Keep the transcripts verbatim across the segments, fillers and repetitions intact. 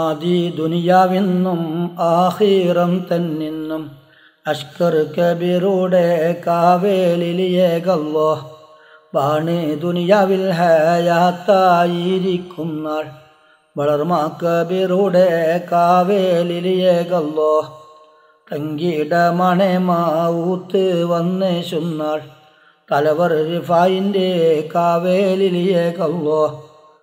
ആദി ദുനിയാവിന്നും ആഹീറം തന്നിന്നും അഷ്കർ കബീറുടെ കാവേലിലിയേകല്ലോ വാണി ദുനിയാവിൽ ഹയാത്തായിരിക്കും നാൾ വളർമാ കബീറുടെ കാവേലിലിയേകല്ലോ തങ്കിടമണെ മാവൂത്ത് വന്നേശുന്നാൾ തലവർ റിഫായിൻ്റെ കാവേലിലിയേകല്ലോ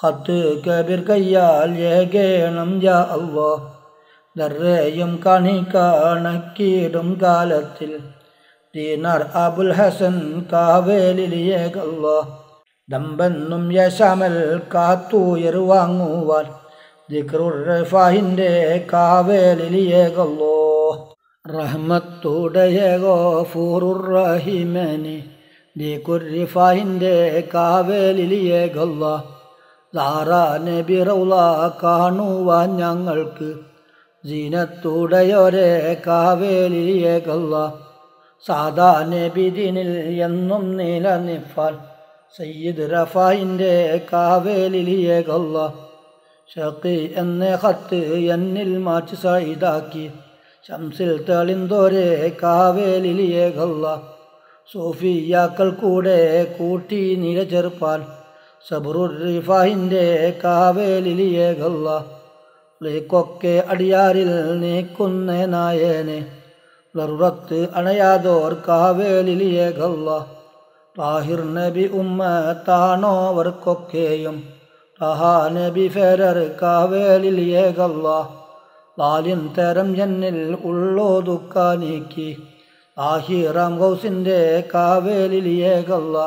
ഖത്ത് കബീർ കയ്യാൽ ഏകേണം യാ അല്ലാഹ് ദർറയും കണി കണക്കിടും കാലത്തിൽ ദീനാർ അബുൽ ഹസൻ കാവേലിലിയേകല്ലോ ദമ്പെന്നും യശമൽ കാത്തുയർ വാങ്ങുവാൻ ദിക്റുർ റഫാഹിൻ്റെ കാവേലിലിയേകല്ലോ റഹ്മത്തുടയ ഗഫൂറുർ റഹീമനി ദിക്റുറിഫാഹിൻ്റെ കാവേലിലിയേകല്ലോ സാറാ നബി റൗള കാണുവാൻ ഞങ്ങൾക്ക് ജീനത്തുടയോരെ കാവേലിലിയേകല്ലോ സാദാ നബി ദിനിൽ എന്നും നിലനിൽപ്പാൻ സയ്യിദ് റഫാഹിൻ്റെ കാവേലിലിയേകല്ലോ ഷഖി എന്ന ഖത്ത് എന്നിൽ മാച്ച് സൈദാക്കി ശംസിൽ തെളിന്തോരെ കാവേലിലിയേകല്ലോ സൂഫിയാക്കൾ കൂടെ കൂട്ടി നിര ചേർപ്പാൻ സബറുർ റിഫാഹിൻ്റെ കാവേലിലിയേകല്ലോ ലേക്കൊക്കെ അടിയാറിൽ നീക്കുന്ന നായനെ ലറുറത്ത് അണയാതോർ കാവേലിലിയേകല്ലോ താഹിർ നബി ഉമ്മത്താണോവർക്കൊക്കെയും തഹാ നബി ഫെരർ കാവേലിലിയേകല്ലോ ലാലിൻ തരം ജന്നിൽ ഉള്ളോതുക്കാ നീക്കി ആഹിറാം ഗൗസിൻ്റെ കാവേലിലിയേകല്ലോ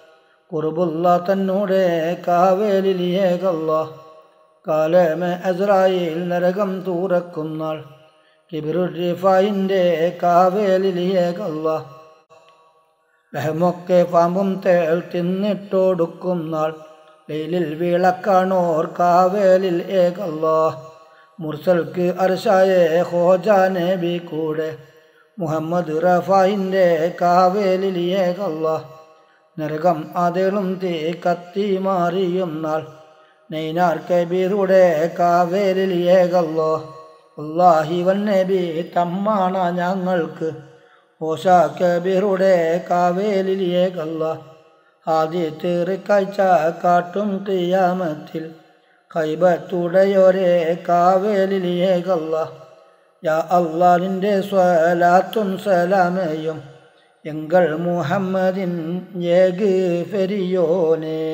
കുറുബുള്ള തന്നൂടെ കാവേലിലിയേകല്ലോ കാലമേ അസ്രായിൽ നരകം തൂറക്കുന്നാൾ കിബിറുറിഫായിൻ്റെ കാവേലിലിയേകല്ലോ ലഹമൊക്കെ പാമ്പും തേൾ തിന്നിട്ടൊടുക്കുന്നാൾ ലൈലിൽ വിളക്കാണോർ കാവേലിൽ ഏകല്ലോ മുർസൽക്ക് അർശായെ ഹോജാനെ ബി കൂടെ മുഹമ്മദ് റഫായിൻ്റെ കാവേലിലിയേകല്ലോ നരകം അതേളും തീ കത്തി മാറിയും നാൾ നൈനാർ കബീറുടെ കാവേലിലിയേകല്ലോ അല്ലാഹി വന്നബി തമ്മാണ ഞങ്ങൾക്ക് ഓഷ കബീറുടെ കാവേലിലിയേകല്ലോ ആദ്യ തീർക്കാഴ്ച കാട്ടും ഖിയാമത്തിൽ ഖൈബത്തുടയോരെ കാവേലിലിയേകല്ലോ യാ അല്ലാഹിൻ്റെ സ്വലാത്തും സലാമയും എങ്കൾ മുഹമ്മദിൻ ഏക് ഫെരിയോനെ.